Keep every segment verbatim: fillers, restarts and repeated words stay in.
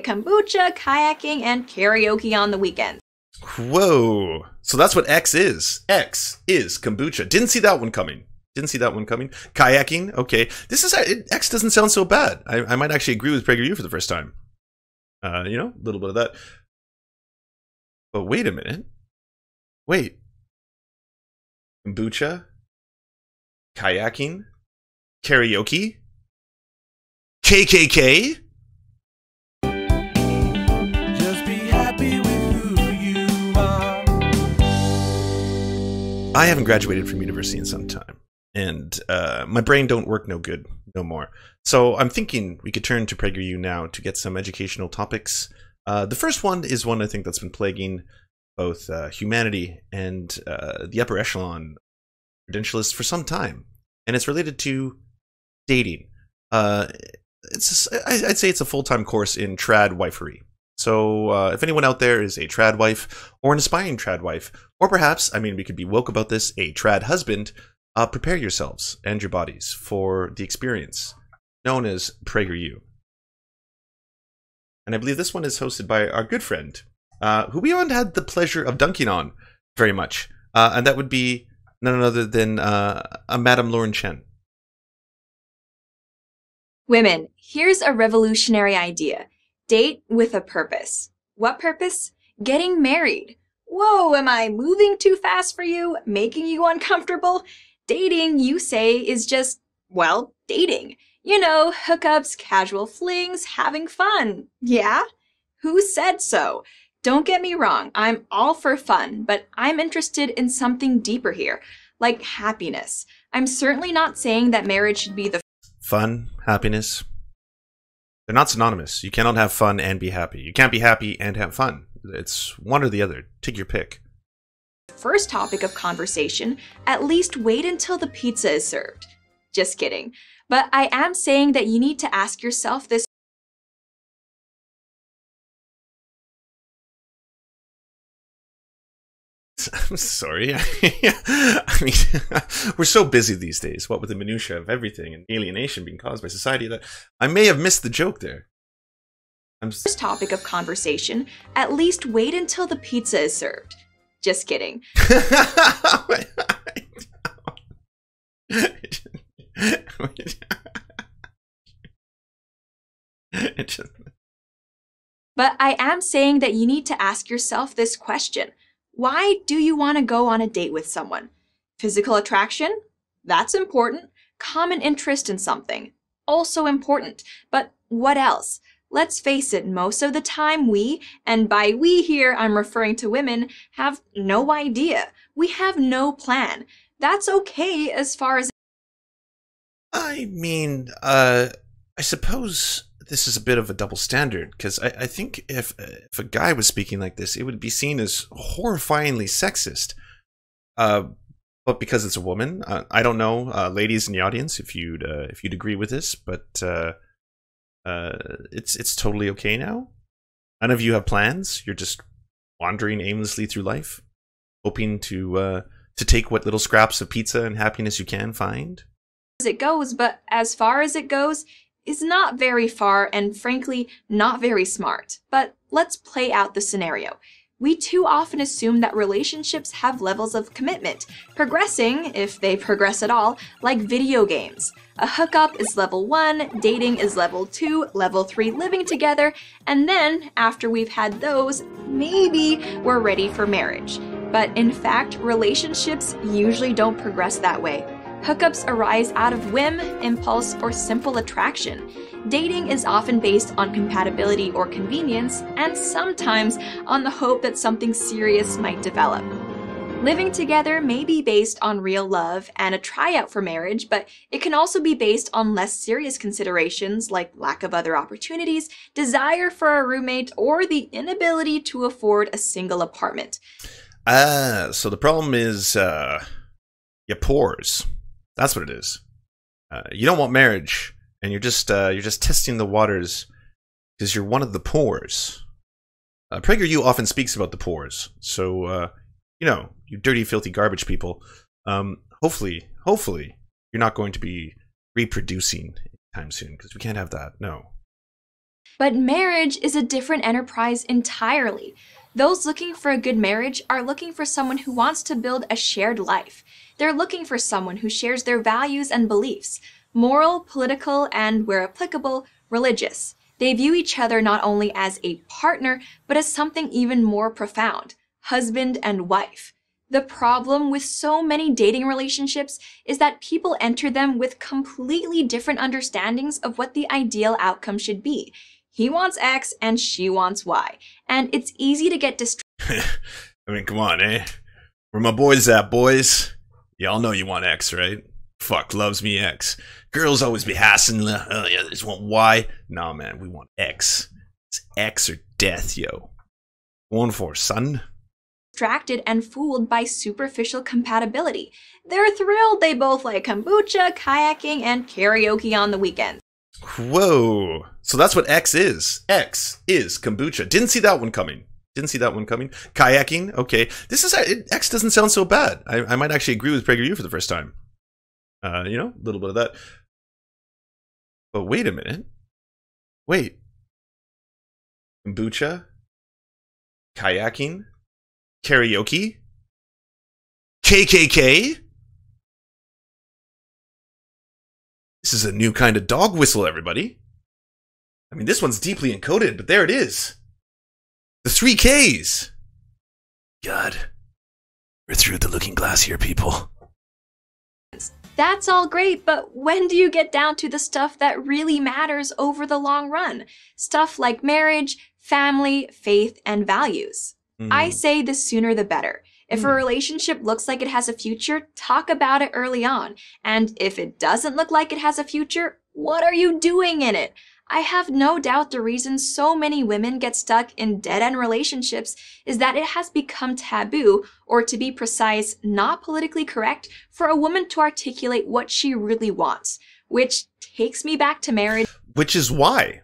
kombucha, kayaking, and karaoke on the weekends. Whoa. So that's what X is. X is kombucha. Didn't see that one coming. Didn't see that one coming. Kayaking. Okay. This is, it, X doesn't sound so bad. I, I might actually agree with PragerU for the first time. Uh, you know, a little bit of that. But wait a minute. Wait. Kombucha. Kayaking. Karaoke. K K K. I haven't graduated from university in some time, and uh, my brain don't work no good no more. So I'm thinking we could turn to PragerU now to get some educational topics. Uh, the first one is one I think that's been plaguing both uh, humanity and uh, the upper echelon credentialists for some time, and it's related to dating. Uh, it's I'd say it's a full-time course in trad wifery. So uh, if anyone out there is a trad wife or an aspiring trad wife, or perhaps, I mean, we could be woke about this, a trad husband, uh, prepare yourselves and your bodies for the experience known as PragerU. And I believe this one is hosted by our good friend, uh, who we haven't had the pleasure of dunking on very much. Uh, and that would be none other than uh, a Madam Lauren Chen. Women, here's a revolutionary idea. Date with a purpose. What purpose? Getting married. Whoa, am I moving too fast for you? Making you uncomfortable? Dating, you say, is just, well, dating. You know, hookups, casual flings, having fun. Yeah? Who said so? Don't get me wrong, I'm all for fun, but I'm interested in something deeper here, like happiness. I'm certainly not saying that marriage should be the fun, happiness. They're not synonymous. You cannot have fun and be happy. You can't be happy and have fun. It's one or the other. Take your pick. First topic of conversation, at least wait until the pizza is served. Just kidding. But I am saying that you need to ask yourself this. I'm sorry. I mean, we're so busy these days, what with the minutiae of everything and alienation being caused by society, that I may have missed the joke there. I'm First topic of conversation, at least wait until the pizza is served. Just kidding. But I am saying that you need to ask yourself this question. Why do you want to go on a date with someone? Physical attraction? That's important. Common interest in something? Also important. But what else? Let's face it, most of the time we, and by we here I'm referring to women, have no idea. We have no plan. That's okay as far as... I mean, uh, I suppose... this is a bit of a double standard, because I, I think if, if a guy was speaking like this, it would be seen as horrifyingly sexist. Uh, but because it's a woman, uh, I don't know, uh, ladies in the audience, if you'd uh, if you'd agree with this, but uh, uh, it's it's totally okay now. None of you have plans. You're just wandering aimlessly through life, hoping to uh, to take what little scraps of pizza and happiness you can find. As it goes, but as far as it goes. Is not very far and frankly not very smart. But let's play out the scenario. We too often assume that relationships have levels of commitment, progressing, if they progress at all, like video games. A hookup is level one, dating is level two, level three living together, and then after we've had those, maybe we're ready for marriage. But in fact, relationships usually don't progress that way. Hookups arise out of whim, impulse, or simple attraction. Dating is often based on compatibility or convenience, and sometimes on the hope that something serious might develop. Living together may be based on real love and a tryout for marriage, but it can also be based on less serious considerations like lack of other opportunities, desire for a roommate, or the inability to afford a single apartment. Ah, uh, so the problem is, uh, your pores. That's what it is. Uh, you don't want marriage, and you're just uh, you're just testing the waters because you're one of the pores. Uh, PragerU often speaks about the pores, so uh, you know, you dirty, filthy garbage people. Um, hopefully, hopefully, you're not going to be reproducing anytime soon because we can't have that. No. But marriage is a different enterprise entirely. Those looking for a good marriage are looking for someone who wants to build a shared life. They're looking for someone who shares their values and beliefs, moral, political, and, where applicable, religious. They view each other not only as a partner, but as something even more profound, husband and wife. The problem with so many dating relationships is that people enter them with completely different understandings of what the ideal outcome should be. He wants X and she wants Y. And it's easy to get distracted. I mean, come on, eh? Where my boys at, boys? Y'all know you want X, right? Fuck, loves me X. Girls always be hassling. Oh, yeah, they just want Y. Nah, man, we want X. It's X or death, yo. Going for, son. Distracted and fooled by superficial compatibility. They're thrilled they both like kombucha, kayaking, and karaoke on the weekends. Whoa. So that's what X is. X is kombucha. Didn't see that one coming. Didn't see that one coming. Kayaking. Okay. This is, it, X doesn't sound so bad. I, I might actually agree with PragerU for the first time. Uh, you know, a little bit of that. But wait a minute. Wait. Kombucha. Kayaking. Karaoke. K K K. This is a new kind of dog whistle, everybody. I mean, this one's deeply encoded, but there it is. The three Ks. God. We're through the looking glass here, people. That's all great, but when do you get down to the stuff that really matters over the long run? Stuff like marriage, family, faith, and values. Mm. I say the sooner the better. If a relationship looks like it has a future, talk about it early on. And if it doesn't look like it has a future, what are you doing in it? I have no doubt the reason so many women get stuck in dead-end relationships is that it has become taboo, or to be precise, not politically correct, for a woman to articulate what she really wants. Which takes me back to marriage. Which is why.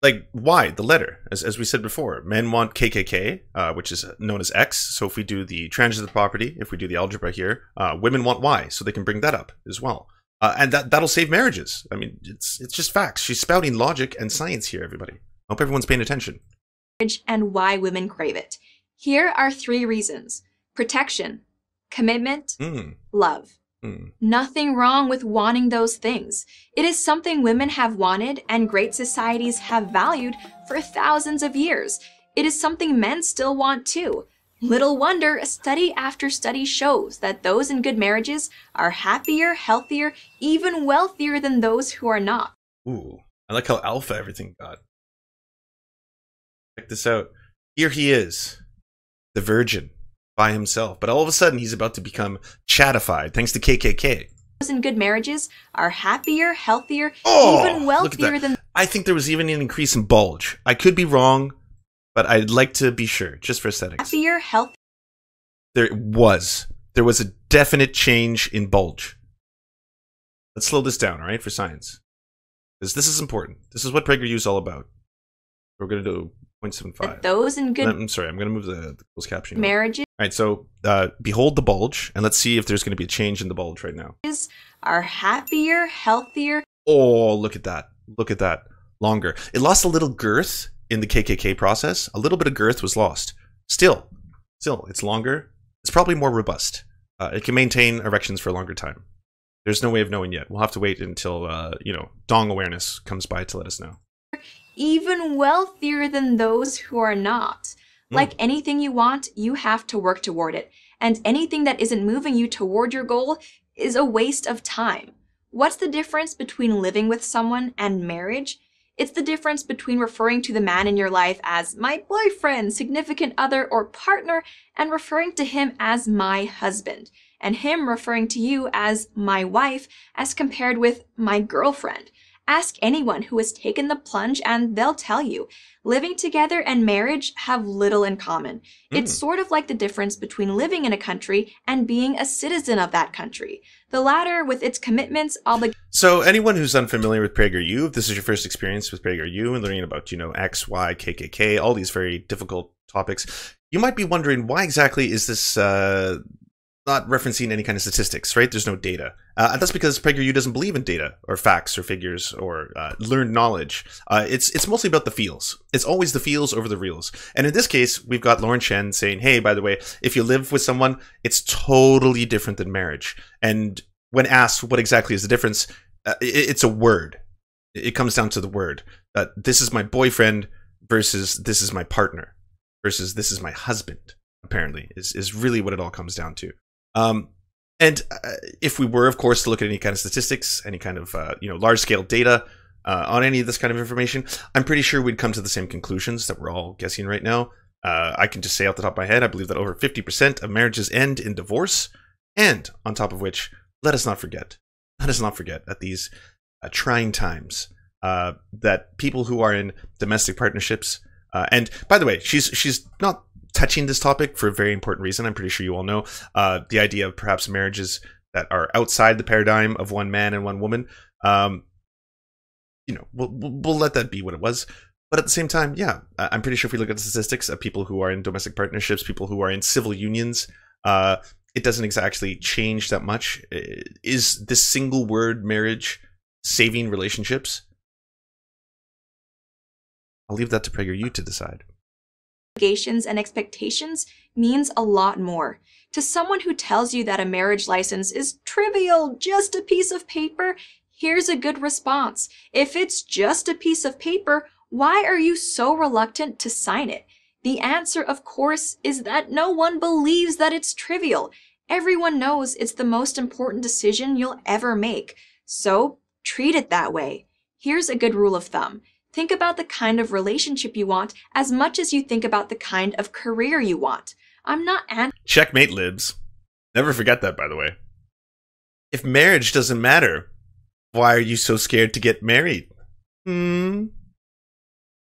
Like, why? The letter, as, as we said before. Men want K K K, uh, which is known as X. So if we do the transitive property, if we do the algebra here, uh, women want Y, so they can bring that up as well. Uh, and that, that'll save marriages. I mean, it's, it's just facts. She's spouting logic and science here, everybody. I hope everyone's paying attention. And why women crave it. Here are three reasons. Protection, commitment, mm. love. Nothing wrong with wanting those things. It is something women have wanted and great societies have valued for thousands of years. It is something men still want too. Little wonder, study after study shows that those in good marriages are happier, healthier, even wealthier than those who are not. Ooh, I like how alpha everything got. Check this out. Here he is, the virgin. By himself, but all of a sudden he's about to become chatified thanks to K K K. Those in good marriages are happier, healthier, oh, even wealthier than. I think there was even an increase in bulge. I could be wrong, but I'd like to be sure, just for aesthetics. Happier, healthier. There was. There was a definite change in bulge. Let's slow this down, all right, for science, because this is important. This is what PragerU is all about. We're gonna do zero point seven five. Those in good. I'm sorry. I'm gonna move the, the closed captioning. Marriages. All right, so uh, behold the bulge, and let's see if there's going to be a change in the bulge right now. Are happier, healthier. Oh, look at that. Look at that. Longer. It lost a little girth in the K K K process. A little bit of girth was lost. Still, still, it's longer. It's probably more robust. Uh, it can maintain erections for a longer time. There's no way of knowing yet. We'll have to wait until, uh, you know, dong awareness comes by to let us know. Even wealthier than those who are not. Like anything you want, you have to work toward it. And anything that isn't moving you toward your goal is a waste of time. What's the difference between living with someone and marriage? It's the difference between referring to the man in your life as my boyfriend, significant other, or partner, and referring to him as my husband, and him referring to you as my wife, as compared with my girlfriend. Ask anyone who has taken the plunge and they'll tell you. Living together and marriage have little in common. Mm. It's sort of like the difference between living in a country and being a citizen of that country. The latter with its commitments, obligations. So anyone who's unfamiliar with PragerU, if this is your first experience with PragerU and learning about, you know, X, Y, K K K, all these very difficult topics, you might be wondering why exactly is this uh, not referencing any kind of statistics, right? There's no data. Uh, and that's because PragerU doesn't believe in data or facts or figures or uh, learned knowledge. Uh, it's it's mostly about the feels. It's always the feels over the reals. And in this case, we've got Lauren Chen saying, hey, by the way, if you live with someone, it's totally different than marriage. And when asked what exactly is the difference, uh, it, it's a word. It comes down to the word. Uh, this is my boyfriend versus this is my partner versus this is my husband, apparently, is, is really what it all comes down to. Um, and uh, if we were, of course, to look at any kind of statistics, any kind of, uh, you know, large scale data uh, on any of this kind of information, I'm pretty sure we'd come to the same conclusions that we're all guessing right now. Uh, I can just say off the top of my head, I believe that over fifty percent of marriages end in divorce. And on top of which, let us not forget, let us not forget at these uh, trying times uh, that people who are in domestic partnerships, uh, and by the way, she's, she's not touching this topic for a very important reason. I'm pretty sure you all know uh, the idea of perhaps marriages that are outside the paradigm of one man and one woman. Um, you know, we'll, we'll let that be what it was. But at the same time, yeah, I'm pretty sure if we look at the statistics of people who are in domestic partnerships, people who are in civil unions, uh, it doesn't exactly change that much. Is this single word marriage saving relationships? I'll leave that to PragerU to decide. Obligations and expectations means a lot more. To someone who tells you that a marriage license is trivial, just a piece of paper, here's a good response. If it's just a piece of paper, why are you so reluctant to sign it? The answer, of course, is that no one believes that it's trivial. Everyone knows it's the most important decision you'll ever make. So treat it that way. Here's a good rule of thumb. Think about the kind of relationship you want as much as you think about the kind of career you want. I'm not an- Checkmate, libs. Never forget that, by the way. If marriage doesn't matter, why are you so scared to get married? Hmm.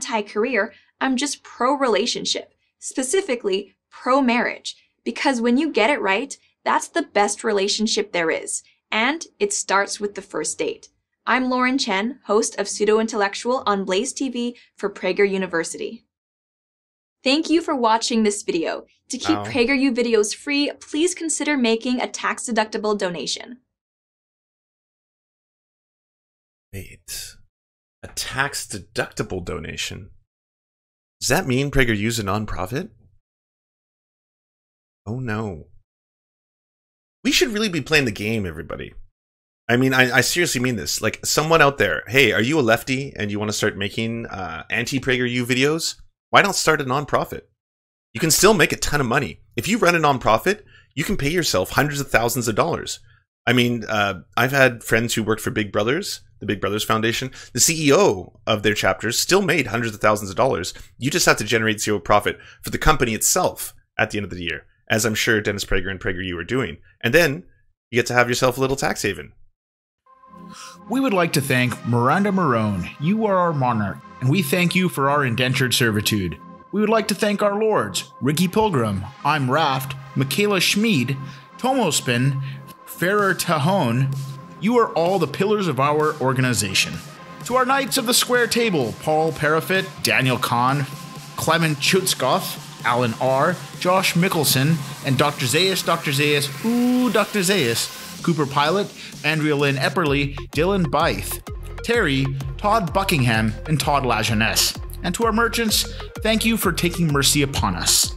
Anti-career, I'm just pro-relationship, specifically pro-marriage, because when you get it right, that's the best relationship there is, and it starts with the first date. I'm Lauren Chen, host of Pseudo Intellectual on Blaze T V for Prager University. Thank you for watching this video. To keep oh. PragerU videos free, please consider making a tax-deductible donation. Wait, a tax-deductible donation? Does that mean PragerU is a nonprofit? Oh no. We should really be playing the game, everybody. I mean, I, I seriously mean this. Like, someone out there, hey, are you a lefty and you want to start making uh, anti-PragerU videos? Why not start a nonprofit? You can still make a ton of money. If you run a nonprofit, you can pay yourself hundreds of thousands of dollars. I mean, uh, I've had friends who worked for Big Brothers, the Big Brothers Foundation. The C E O of their chapters still made hundreds of thousands of dollars. You just have to generate zero profit for the company itself at the end of the year, as I'm sure Dennis Prager and PragerU are doing. And then you get to have yourself a little tax haven. We would like to thank Miranda Marone. You are our monarch, and we thank you for our indentured servitude. We would like to thank our lords, Ricky Pilgrim, I'm Raft, Michaela Schmid, Tomospin, Ferrer Tahone. You are all the pillars of our organization. To our Knights of the Square Table, Paul Parafit, Daniel Kahn, Clement Chutzkoff, Alan R., Josh Mickelson, and Doctor Zeus, Doctor Zeus, ooh, Doctor Zeus, Cooper Pilot, Andrea Lynn Epperly, Dylan Bythe, Terry, Todd Buckingham, and Todd Lajeunesse. And to our merchants, thank you for taking mercy upon us.